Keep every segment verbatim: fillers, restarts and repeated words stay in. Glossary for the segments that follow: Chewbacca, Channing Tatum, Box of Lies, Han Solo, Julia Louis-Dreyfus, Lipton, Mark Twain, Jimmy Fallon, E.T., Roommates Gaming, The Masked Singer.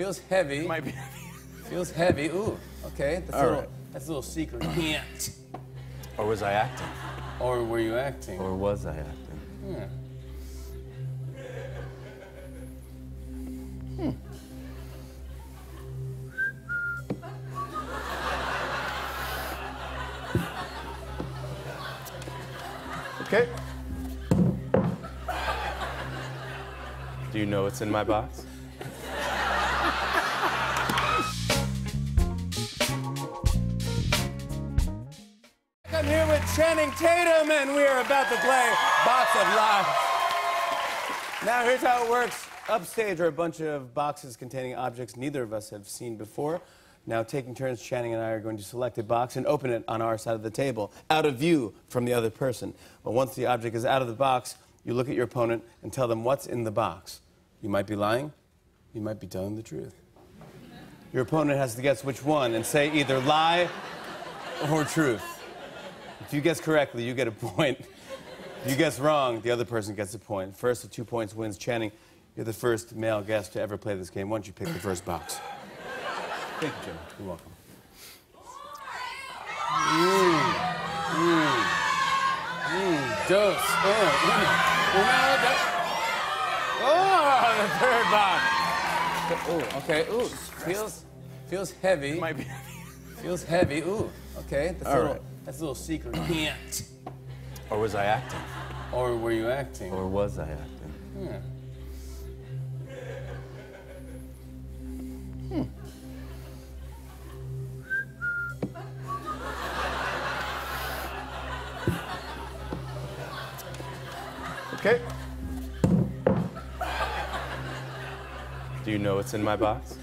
Feels heavy. It might be heavy. Feels heavy. Ooh, okay. That's, All a, little, right. that's a little secret hint. Or was I acting? Or were you acting? Or was I acting? Yeah. Hmm. Okay. Do you know what's in my box? I'm here with Channing Tatum, and we are about to play Box of Lies. Now, here's how it works. Upstage are a bunch of boxes containing objects neither of us have seen before. Now, taking turns, Channing and I are going to select a box and open it on our side of the table, out of view from the other person. But once the object is out of the box, you look at your opponent and tell them what's in the box. You might be lying. You might be telling the truth. Your opponent has to guess which one and say either lie or truth. If you guess correctly, you get a point. If you guess wrong, the other person gets a point. First of two points wins. Channing, you're the first male guest to ever play this game. Why don't you pick the first box? Thank you, Jim. You're welcome. Mmm. Mmm. Mmm. Dose. Oh, mm. Oh, the third box. Oh, okay. Ooh, feels, feels heavy. It might be heavy. Feels heavy. Ooh, okay. That's, All a, little, right. that's a little secret hint. Or was I acting? Or were you acting? Or was I acting? Yeah. Okay. Do you know what's in my box?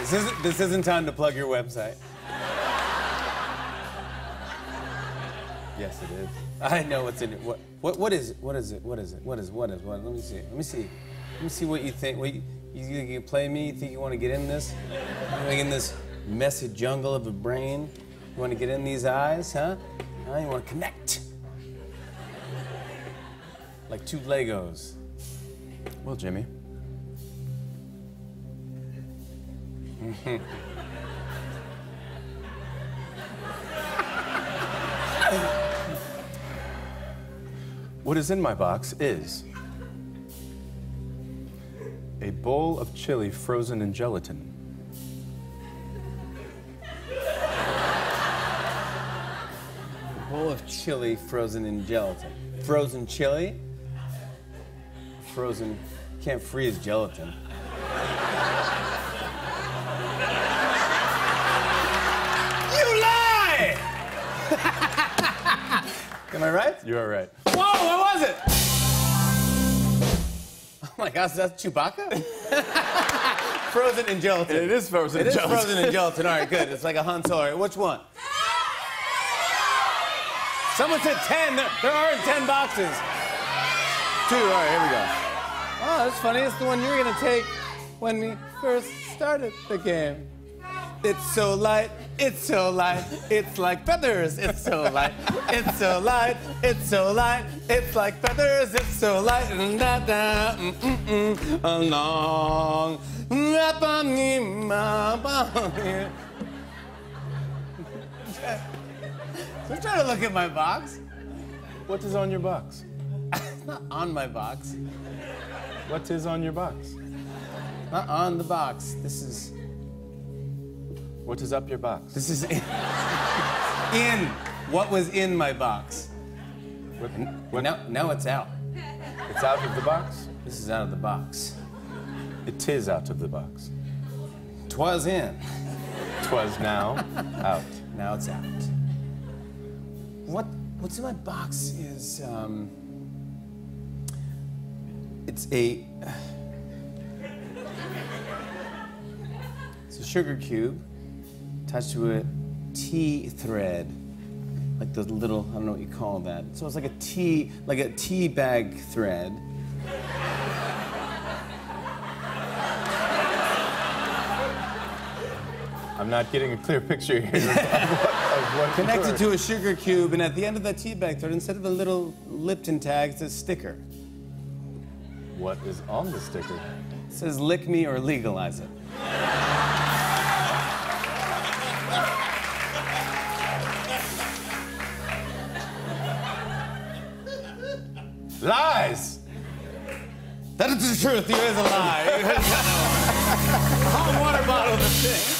this, isn't, this isn't time to plug your website. Yes, it is. I know what's in it. What, what, what is it? What is it? What is it? What is what is what? Let me see. Let me see. Let me see what you think. What you, you think you play me? You think you want to get in this? You think in this? Messy jungle of a brain. You want to get in these eyes, huh? Now you want to connect. Like two Legos. Well, Jimmy. What is in my box is a bowl of chili frozen in gelatin. Bowl of chili frozen in gelatin. Frozen chili? Frozen. Can't freeze gelatin. You lie! Am I right? You are right. Whoa, what was it? Oh my gosh, that's Chewbacca? Frozen in gelatin. It is frozen in gelatin. It is frozen in gelatin. All right, good. It's like a Han Solo. Which one? Someone said ten. There, there aren't ten boxes. Two. All right, here we go. Oh, that's funny. It's the one you were going to take when we first started the game. It's so light. It's so light. It's like feathers. It's so light. It's so light. It's so light. It's like feathers. It's so light. And da da mm mm mm along. I'm trying to look at my box. What is on your box? It's not on my box. What is on your box? Not on the box. This is. What is up your box? This is in. in. What was in my box? What, what? Now, now it's out. It's out of the box? This is out of the box. It is out of the box. 'Twas in. 'Twas now out. Now it's out. What, what's in my box is, um, it's a, uh, it's a sugar cube attached to a tea thread, like the little, I don't know what you call that. So it's like a tea, like a tea bag thread. I'm not getting a clear picture here of what, of what connected to a sugar cube, and at the end of that tea bag thread, instead of a little Lipton tag, it says sticker. What is on the sticker? It says lick me or legalize it. Lies! That is the truth, you is a lie. Hot water bottle, the thing.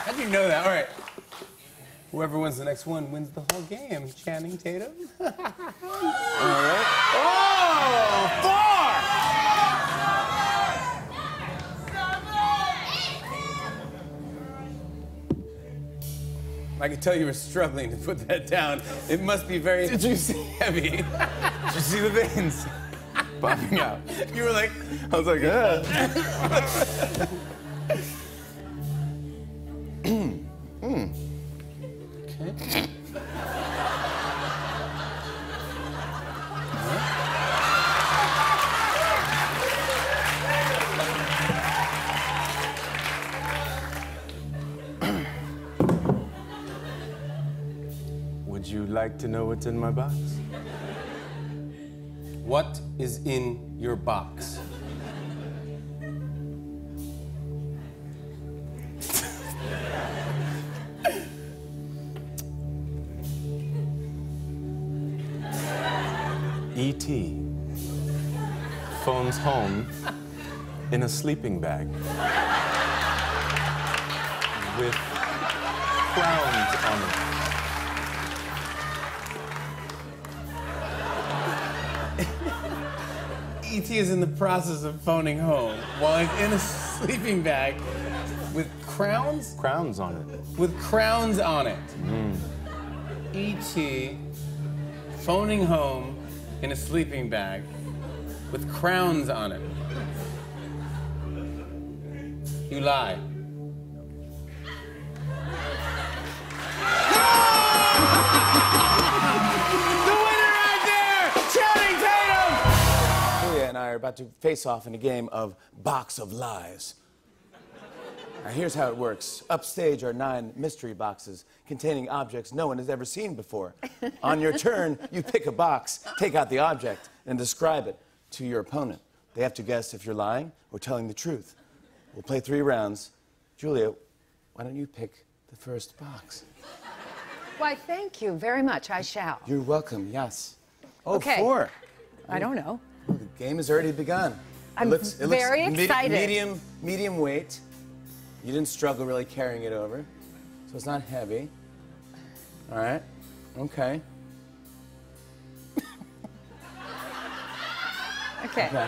How'd you know that? All right. Whoever wins the next one wins the whole game. Channing Tatum. All right. Oh, four! I could tell you were struggling to put that down. It must be very juicy, heavy. Did you see the veins? Popping out. You were like, I was like, yeah. mm. Okay. Would you like to know what's in my box? What is in your box? E T phones home in a sleeping bag with crowns on it. E T is in the process of phoning home while he's in a sleeping bag with crowns? Crowns on it. With crowns on it. Mm. E T phoning home in a sleeping bag with crowns on it. You lie. Are about to face off in a game of Box of Lies. Now, here's how it works. Upstage are nine mystery boxes containing objects no one has ever seen before. On your turn, you pick a box, take out the object, and describe it to your opponent. They have to guess if you're lying or telling the truth. We'll play three rounds. Julia, why don't you pick the first box? Why, thank you very much. I shall. You're welcome, yes. Oh, okay. Four. I don't know. Well, the game has already begun. I'm it looks, it very looks excited. Me medium, medium weight. You didn't struggle really carrying it over, so it's not heavy. All right. Okay. Okay. Okay.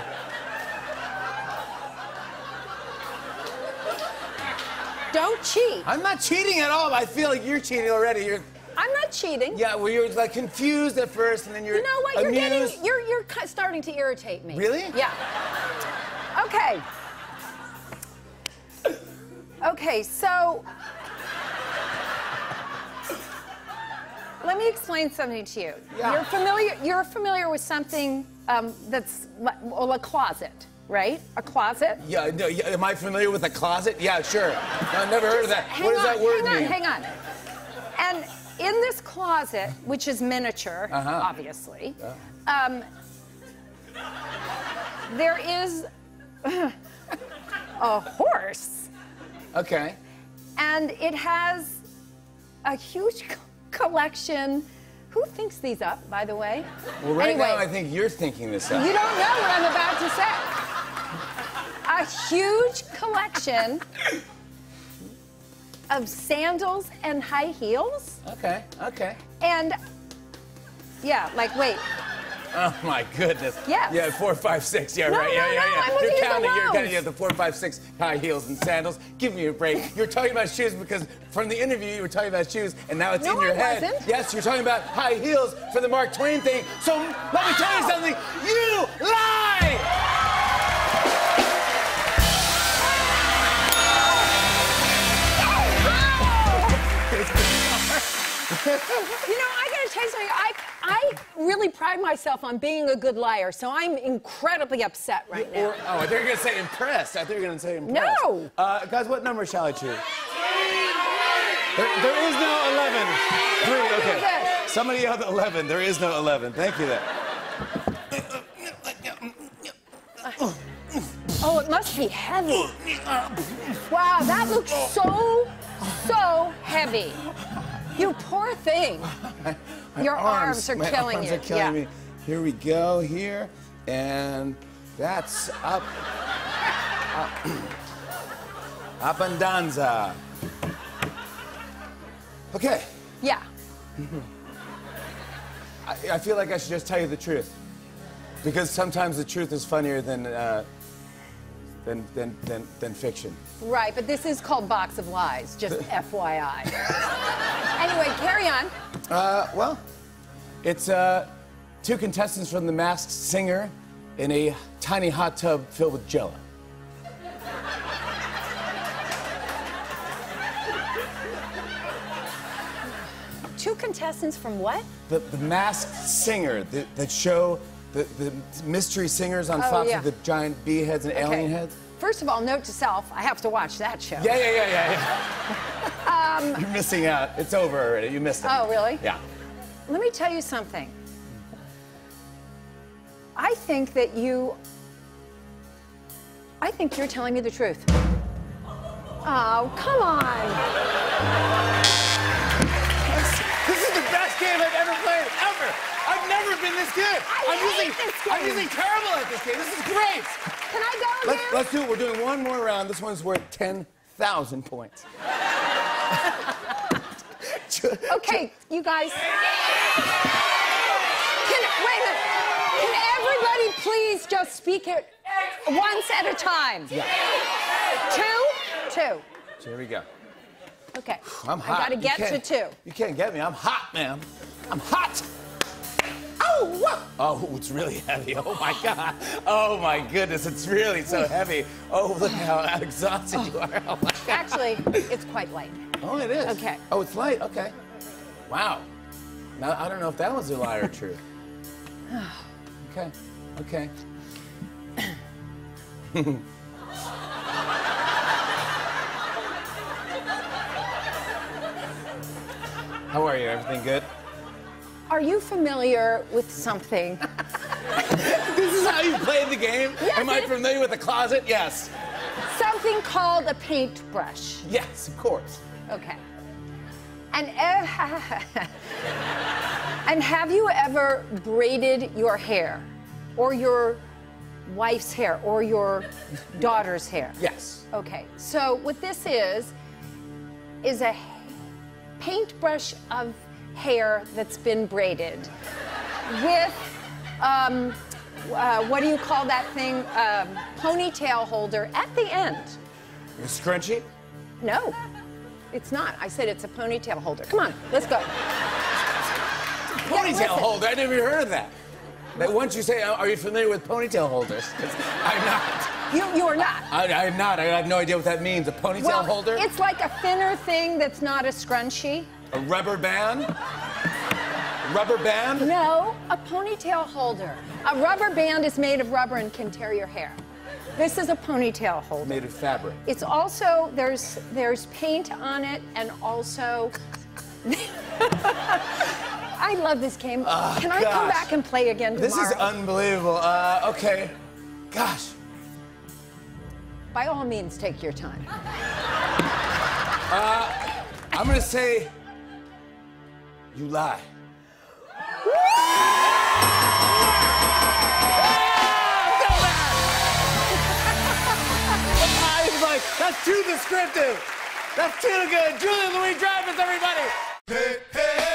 Don't cheat. I'm not cheating at all. I feel like you're cheating already. You're. I'm not cheating. Yeah, well, you're like confused at first, and then you're. You know what? You're amused. getting. You're you're starting to irritate me. Really? Yeah. Okay. Okay, so let me explain something to you. Yeah. You're familiar. You're familiar with something um, that's well, a closet. Right? A closet? Yeah, no, yeah. Am I familiar with a closet? Yeah, sure. I've never heard of that. What does that word mean? Hang on. Hang on. And in this closet, which is miniature, uh-huh. obviously, yeah. um, there is uh, a horse. Okay. And it has a huge co collection. Who thinks these up, by the way? Well, right anyway, now, I think you're thinking this up. You don't know what I'm about to say. A huge collection of sandals and high heels. Okay, okay. And, yeah, like, wait. Oh, my goodness. Yes. Yeah, four, five, six. Yeah, no, right. Yeah, no, yeah, no. yeah. I'm you're counting. You're counting. Yeah, the four, five, six high heels and sandals. Give me a break. You're talking about shoes because from the interview you were talking about shoes, and now it's no, in your I head. Wasn't. Yes, you're talking about high heels for the Mark Twain thing. So let me tell you something. You lie. You know, I gotta tell you something. I, I I really pride myself on being a good liar, so I'm incredibly upset right now. Or, oh, I thought you were going to say impressed. I thought you were going to say impressed. No! Uh, guys, what number shall I choose? There, there is no eleven. Three, okay. Somebody yelled eleven. There is no eleven. Thank you there. Oh, it must be heavy. Wow, that looks so, so heavy. You poor thing. My, my Your arms, arms are my killing arms you. Are killing yeah. me. Here we go, here. And that's up. up up and danza. Okay. Yeah. I, I feel like I should just tell you the truth. Because sometimes the truth is funnier than, uh, than, than, than, than fiction. Right, but this is called Box of Lies, just F Y I. Anyway, carry on. Uh, well, it's uh, two contestants from The Masked Singer in a tiny hot tub filled with jello. Two contestants from what? The, the Masked Singer, the, the show, the, the mystery singers on oh, Fox yeah. with the giant bee heads and okay. alien heads. First of all, note to self, I have to watch that show. Yeah, yeah, yeah, yeah. yeah. Um, You're missing out. It's over already. You missed it. Oh, really? Yeah. Let me tell you something. I think that you... I think you're telling me the truth. Oh, come on. This, this is the best game I've ever played, ever. I've never been this good. I I'm hate using, this game. I'm using terrible at this game. This is great. Can I go again? Let's, let's do it. We're doing one more round. This one's worth ten thousand points. Okay, you guys. Can, wait a minute. Can everybody please just speak it once at a time? Yeah. Two? Two. So here we go. Okay. I'm hot. I gotta get to two. You can't get me. I'm hot, ma'am. I'm hot. Oh! Oh, it's really heavy. Oh, my God. Oh, my goodness. It's really so heavy. Oh, look how exhausted you are. Oh, my God. Actually, it's quite light. Oh, it is? Okay. Oh, it's light? Okay. Wow. Now, I don't know if that was a lie or truth. Okay. Okay. How are you? Everything good? Are you familiar with something? This is how you play the game? Yes, Am I familiar with the closet? Yes. Something called a paintbrush. Yes, of course. Okay. And, uh, and have you ever braided your hair? Or your wife's hair? Or your daughter's hair? Yes. Okay. So what this is, is a paintbrush of hair that's been braided with, um, uh, what do you call that thing? Um, ponytail holder at the end. A scrunchie? No, it's not. I said it's a ponytail holder. Come on, let's go. Ponytail yeah, holder? I never heard of that. But once you say, are you familiar with ponytail holders? I'm not. You, you are not. I, I am not. I have no idea what that means. A ponytail well, holder? It's like a thinner thing that's not a scrunchie. A rubber band? A rubber band? No, a ponytail holder. A rubber band is made of rubber and can tear your hair. This is a ponytail holder. Made of fabric. It's also, there's, there's paint on it, and also... I love this game. Oh, can I gosh. come back and play again tomorrow? This is unbelievable. Uh, okay. Gosh. By all means, take your time. uh, I'm gonna say... You lie. Woo! Ah, so bad. I was like, that's too descriptive. That's too good. Julia Louis-Dreyfus, everybody. Hey, hey.